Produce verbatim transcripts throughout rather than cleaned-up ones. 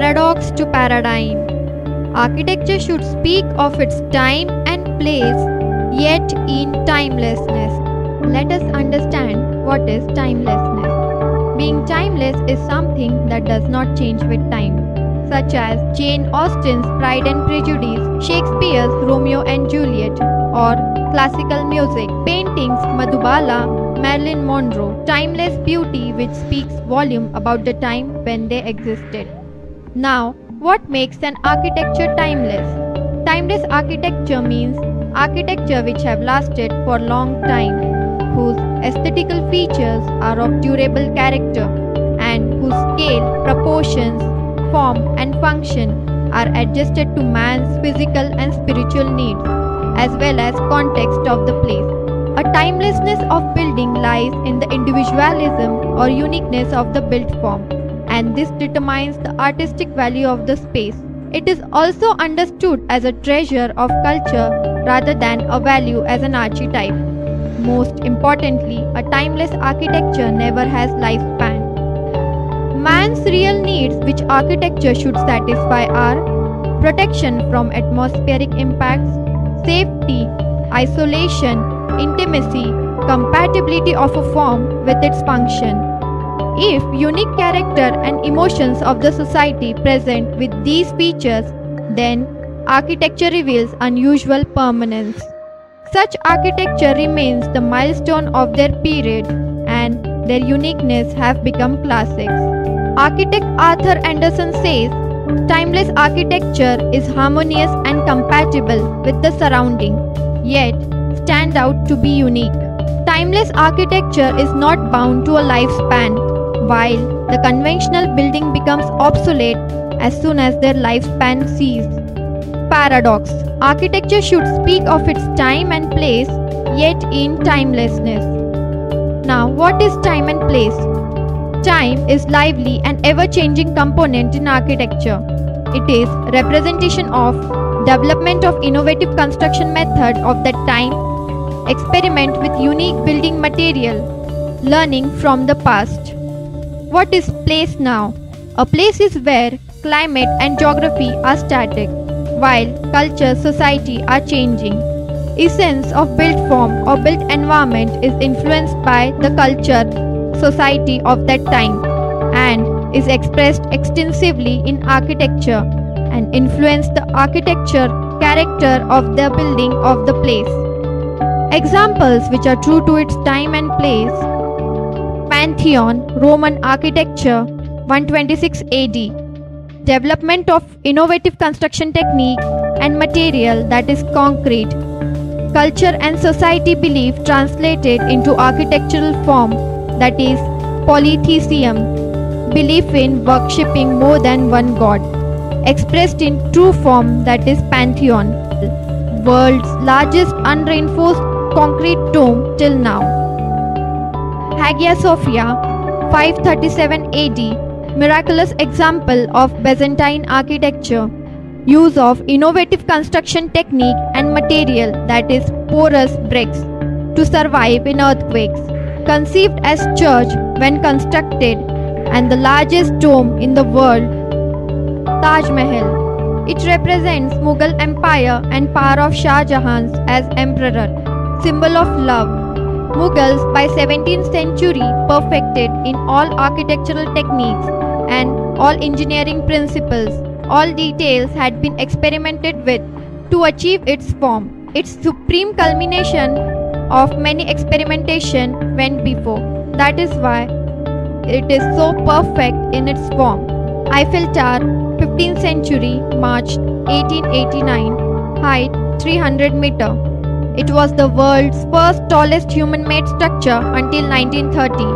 paradox to paradigm. Architecture should speak of its time and place, yet in timelessness. Let us understand what is timelessness. Being timeless is something that does not change with time, such as Jane Austen's Pride and Prejudice, Shakespeare's Romeo and Juliet, or classical music, paintings, Madhubala, Marilyn Monroe. Timeless beauty which speaks volume about the time when they existed. Now, what makes an architecture timeless? Timeless architecture means architecture which have lasted for long time, whose aesthetical features are of durable character, and whose scale, proportions, form and function are adjusted to man's physical and spiritual needs, as well as context of the place. A timelessness of building lies in the individualism or uniqueness of the built form, and this determines the artistic value of the space. It is also understood as a treasure of culture rather than a value as an archetype. Most importantly, a timeless architecture never has lifespan. Man's real needs which architecture should satisfy are protection from atmospheric impacts, safety, isolation, intimacy, compatibility of a form with its function. If unique character and emotions of the society present with these features, then architecture reveals unusual permanence. Such architecture remains the milestone of their period, and their uniqueness have become classics. Architect Arthur Anderson says, "Timeless architecture is harmonious and compatible with the surrounding, yet stand out to be unique." Timeless architecture is not bound to a lifespan, while the conventional building becomes obsolete as soon as their lifespan ceases. Paradox. Architecture should speak of its time and place, yet in timelessness. Now, what is time and place? Time is lively and ever-changing component in architecture. It is representation of development of innovative construction method of that time, experiment with unique building material, learning from the past. What is place now? A place is where climate and geography are static, while culture, society are changing. Essence of built form or built environment is influenced by the culture, society of that time, and is expressed extensively in architecture and influenced the architecture character of the building of the place. Examples which are true to its time and place: Pantheon, Roman architecture, one twenty-six A D. Development of innovative construction technique and material, that is concrete. Culture and society belief translated into architectural form, that is polytheism, belief in worshipping more than one god, expressed in true form, that is Pantheon, world's largest unreinforced concrete tomb till now. Hagia Sophia, five thirty-seven A D, miraculous example of Byzantine architecture, use of innovative construction technique and material, that is porous bricks, to survive in earthquakes. Conceived as church when constructed and the largest tomb in the world. Taj Mahal. It represents Mughal Empire and power of Shah Jahan as emperor, symbol of love. Mughals by seventeenth century perfected in all architectural techniques and all engineering principles. All details had been experimented with to achieve its form. Its supreme culmination of many experimentation went before. That is why it is so perfect in its form. Eiffel Tower, fifteenth century, March eighteen eighty-nine, height three hundred meter. It was the world's first tallest human-made structure until nineteen thirty.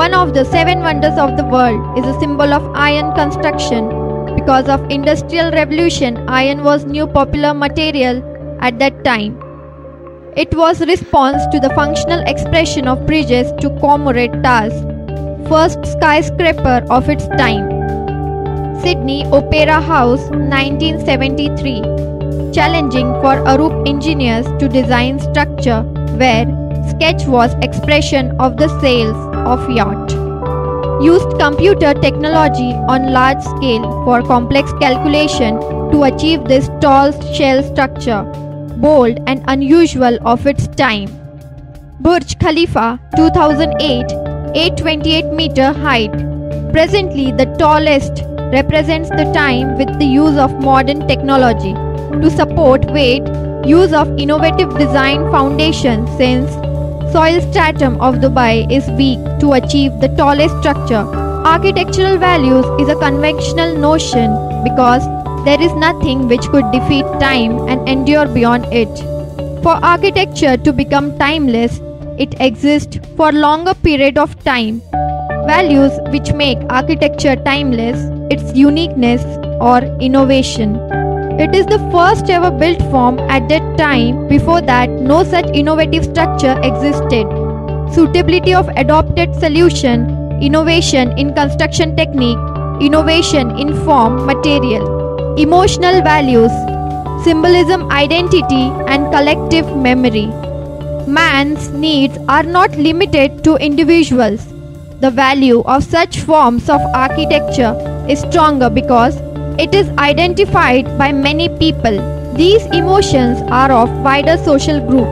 One of the seven wonders of the world is a symbol of iron construction. Because of Industrial Revolution, iron was new popular material at that time. It was response to the functional expression of bridges to commemorate Taj, first skyscraper of its time. Sydney Opera House, nineteen seventy-three, challenging for Arup engineers to design structure where sketch was expression of the sails of yacht. used computer technology on large scale for complex calculation to achieve this tall shell structure, bold and unusual of its time. Burj Khalifa, two thousand eight, eight hundred twenty-eight meter height. Presently, the tallest represents the time with the use of modern technology to support weight, use of innovative design foundation since soil stratum of Dubai is weak to achieve the tallest structure. Architectural values is a conventional notion because there is nothing which could defeat time and endure beyond it. For architecture to become timeless, it exists for longer period of time. Values which make architecture timeless, its uniqueness or innovation. It is the first ever built form at that time. Before that, no such innovative structure existed. Suitability of adopted solution, innovation in construction technique, innovation in form, material. Emotional values, symbolism, identity and collective memory. Man's needs are not limited to individuals. The value of such forms of architecture is stronger because it is identified by many people. These emotions are of wider social group.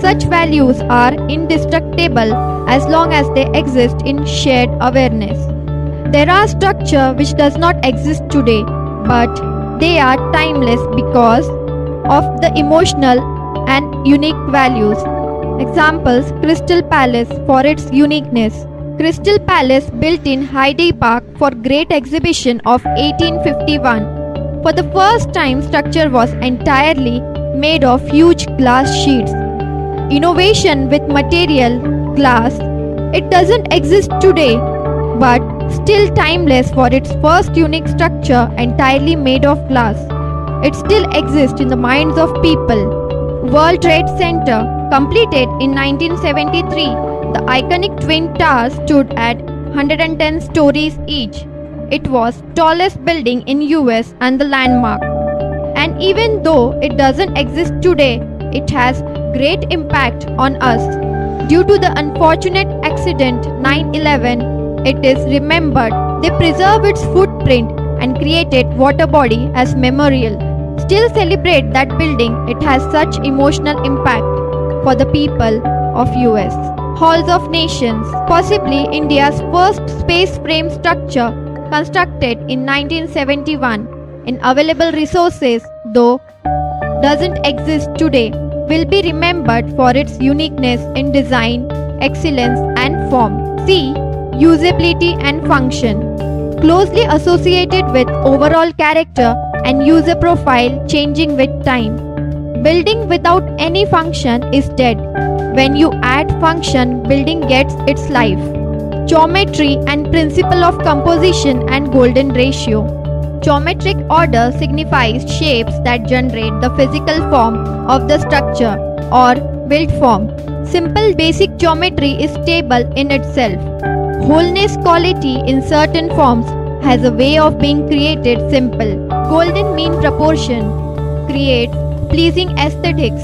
Such values are indestructible as long as they exist in shared awareness. There are structures which does not exist today, but they are timeless because of the emotional and unique values. Examples: Crystal Palace for its uniqueness. Crystal Palace built in Hyde Park for Great Exhibition of eighteen fifty-one. For the first time, structure was entirely made of huge glass sheets. Innovation with material, glass. It doesn't exist today, but still timeless for its first unique structure entirely made of glass. It still exists in the minds of people. World Trade Center, completed in nineteen seventy-three. The iconic twin towers stood at one hundred ten stories each. It was tallest building in U S and the landmark. And even though it doesn't exist today, it has great impact on us. Due to the unfortunate accident nine eleven, it is remembered. They preserve its footprint and created water body as memorial. Still celebrate that building. It has such emotional impact for the people of U S Halls of Nations, possibly India's first space frame structure, constructed in nineteen seventy-one, in available resources, though doesn't exist today, will be remembered for its uniqueness in design, excellence and form. C. Usability and function. Closely associated with overall character and user profile changing with time. Building without any function is dead. When you add function, building gets its life. Geometry and principle of composition and golden ratio. Geometric order signifies shapes that generate the physical form of the structure or built form. Simple basic geometry is stable in itself. Wholeness quality in certain forms has a way of being created simple. Golden mean proportion creates pleasing aesthetics.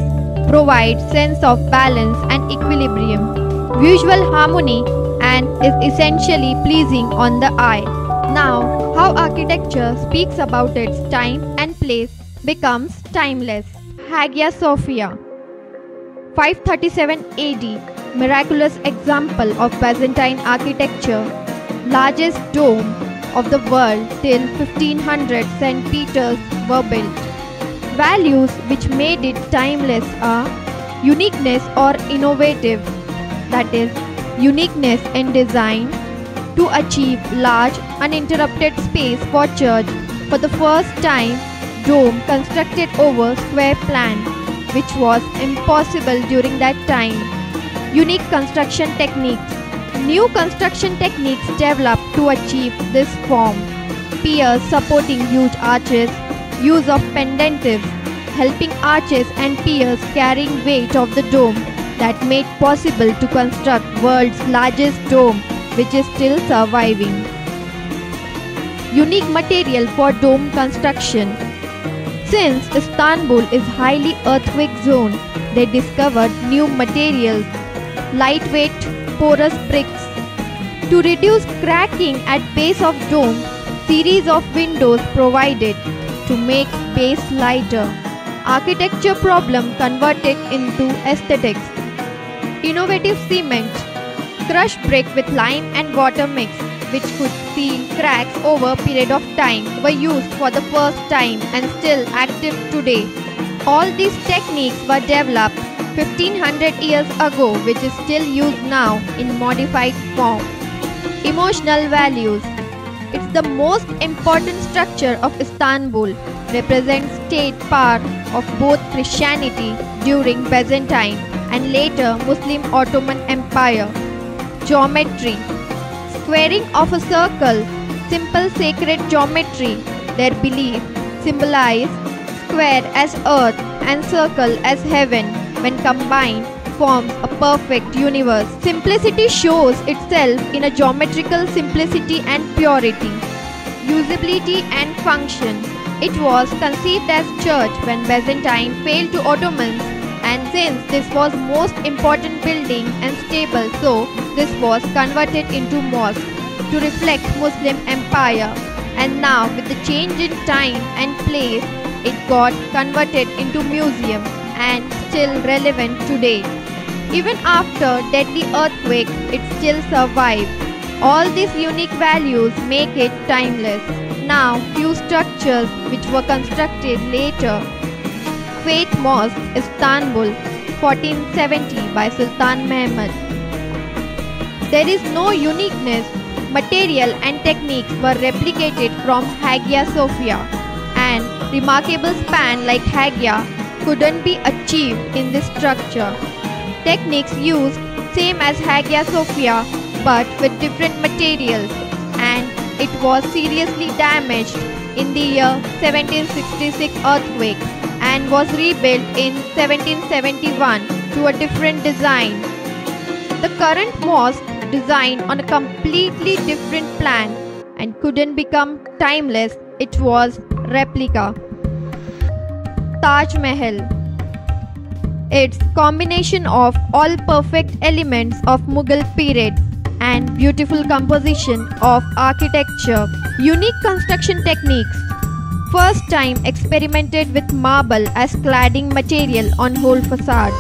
Provides sense of balance and equilibrium, visual harmony and is essentially pleasing on the eye. Now, how architecture speaks about its time and place becomes timeless. Hagia Sophia, five thirty-seven A D, miraculous example of Byzantine architecture, largest dome of the world till fifteen hundred Saint Peter's were built. Values which made it timeless are uniqueness or innovative, that is, uniqueness in design to achieve large uninterrupted space for church. For the first time, dome constructed over square plan, which was impossible during that time. Unique construction techniques. New construction techniques developed to achieve this form. Piers supporting huge arches. Use of pendentives, helping arches and piers carrying weight of the dome that made possible to construct world's largest dome, which is still surviving. Unique material for dome construction. Since Istanbul is highly earthquake zone, they discovered new materials, lightweight porous bricks. to reduce cracking at base of dome, series of windows provided to make space lighter. Architecture problem converted into aesthetics. Innovative cement, crushed brick with lime and water mix, which could seal cracks over a period of time, were used for the first time and still active today. All these techniques were developed fifteen hundred years ago, which is still used now in modified form. Emotional values. It's the most important structure of Istanbul, represents state part of both Christianity during Byzantine and later Muslim Ottoman Empire. Geometry. Squaring of a circle, simple sacred geometry, their belief symbolized square as earth and circle as heaven. When combined, forms a perfect universe. Simplicity shows itself in a geometrical simplicity and purity. Usability and function. It was conceived as church when Byzantine failed to Ottomans, and since this was most important building and stable, so this was converted into mosque to reflect Muslim empire. And now with the change in time and place, it got converted into museum and still relevant today. Even after deadly earthquake, it still survived. All these unique values make it timeless. Now, few structures which were constructed later. Fatih Mosque, Istanbul, fourteen seventy by Sultan Mehmed. There is no uniqueness. Material and techniques were replicated from Hagia Sophia, and remarkable span like Hagia couldn't be achieved in this structure. Techniques used same as Hagia Sophia but with different materials, and it was seriously damaged in the year seventeen sixty-six earthquake and was rebuilt in seventeen seventy-one to a different design. The current mosque designed on a completely different plan and couldn't become timeless. It was replica. Taj Mahal. Its combination of all perfect elements of Mughal period and beautiful composition of architecture, unique construction techniques. First time experimented with marble as cladding material on whole facade.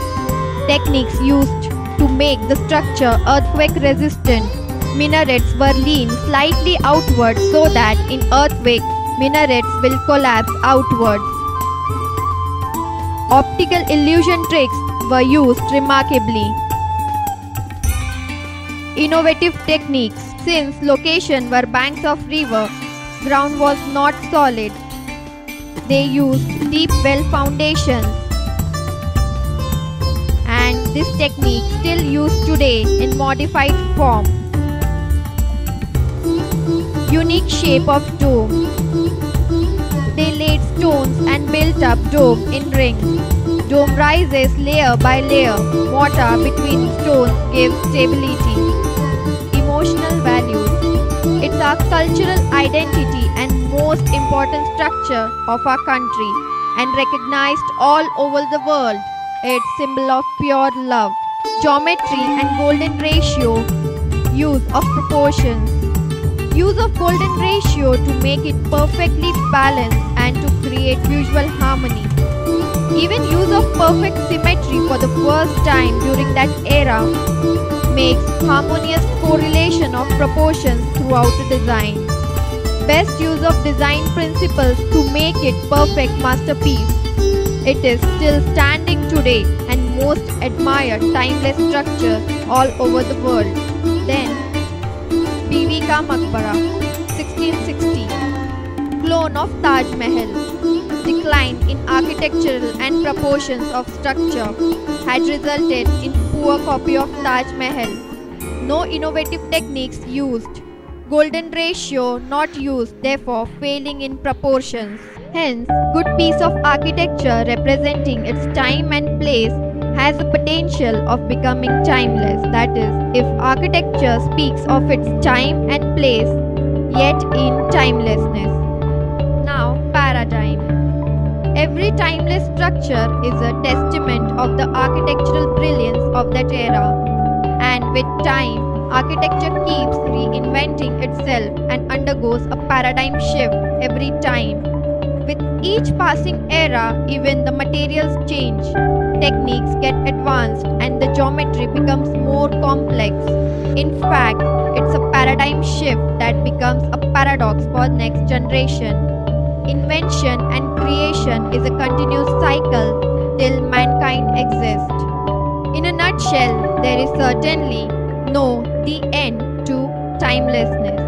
Techniques used to make the structure earthquake resistant. Minarets were leaned slightly outward so that in earthquake minarets will collapse outward. Optical illusion tricks were used remarkably. Innovative techniques. Since location were banks of river, ground was not solid. They used deep well foundations, and this technique still used today in modified form. Unique shape of dome. They laid stones and built up dome in rings. Dome rises layer by layer. Mortar between stones gives stability. Emotional values. It's our cultural identity and most important structure of our country and recognized all over the world. It's symbol of pure love. Geometry and golden ratio. Use of proportions. Use of golden ratio to make it perfectly balanced and to create visual harmony. Even use of perfect symmetry for the first time during that era makes harmonious correlation of proportions throughout the design. Best use of design principles to make it perfect masterpiece. It is still standing today and most admired timeless structure all over the world. Then, Bibi Ka Maqbara, sixteen sixty, clone of Taj Mahal, decline in architectural and proportions of structure had resulted in poor copy of Taj Mahal. No innovative techniques used. Golden ratio not used, therefore failing in proportions. Hence, good piece of architecture representing its time and place has the potential of becoming timeless. That is, if architecture speaks of its time and place, yet in timelessness. Now, paradigm. Every timeless structure is a testament of the architectural brilliance of that era. And with time, Architecture keeps reinventing itself and undergoes a paradigm shift every time. With each passing era, even the materials change, techniques get advanced, and the geometry becomes more complex. In fact, it's a paradigm shift that becomes a paradox for next generation. Invention and creation is a continuous cycle till mankind exists. In a nutshell, there is certainly no the end to timelessness.